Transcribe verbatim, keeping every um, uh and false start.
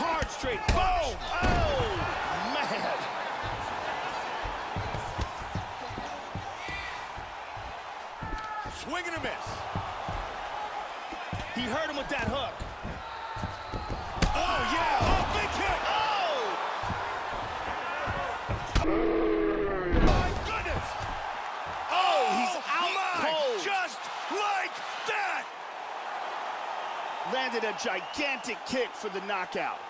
Hard straight punch. Oh, oh, man. Swing and a miss. He hurt him with that hook. Oh, yeah. Oh, big kick. Oh. My goodness. Oh, he's out cold. Just like that. Landed a gigantic kick for the knockout.